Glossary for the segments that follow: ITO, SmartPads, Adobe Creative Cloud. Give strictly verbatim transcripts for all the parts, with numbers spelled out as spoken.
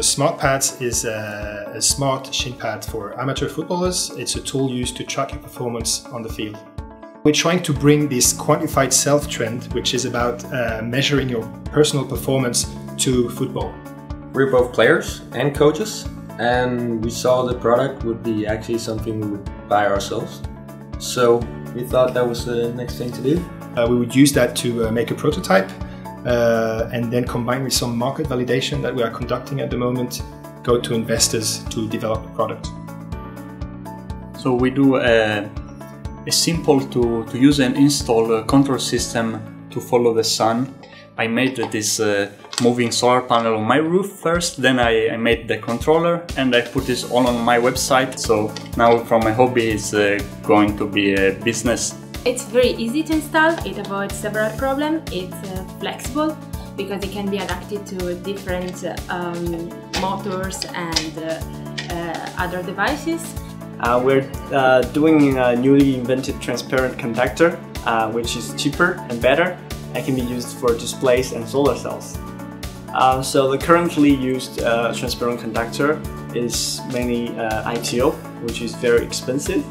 SmartPads is a, a smart shin pad for amateur footballers. It's a tool used to track your performance on the field. We're trying to bring this quantified self trend, which is about uh, measuring your personal performance, to football. We're both players and coaches, and we saw the product would be actually something we would buy ourselves. So we thought that was the next thing to do. Uh, we would use that to uh, make a prototype. Uh, and then combined with some market validation that we are conducting at the moment, go to investors to develop the product. So we do a, a simple to, to use and install control system to follow the sun. I made this uh, moving solar panel on my roof first, then I, I made the controller, and I put this all on my website. So now from my hobby is uh, going to be a business. It's very easy to install, it avoids several problems, it's uh, flexible because it can be adapted to different um, motors and uh, uh, other devices. Uh, we're uh, doing a newly invented transparent conductor, uh, which is cheaper and better and can be used for displays and solar cells. Uh, so the currently used uh, transparent conductor is mainly uh, I T O, which is very expensive.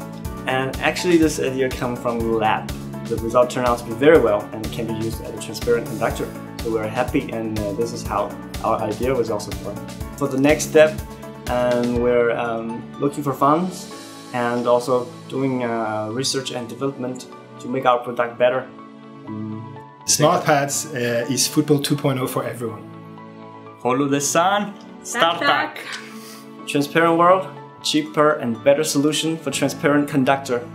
And actually this idea comes from the lab. The result turned out to be very well and can be used as a transparent conductor. So we're happy, and uh, this is how our idea was also born. For the next step, um, we're um, looking for funds and also doing uh, research and development to make our product better. SmartPads uh, is football two point oh for everyone. Follow the sun, start back. Transparent world. Cheaper and better solution for transparent conductor.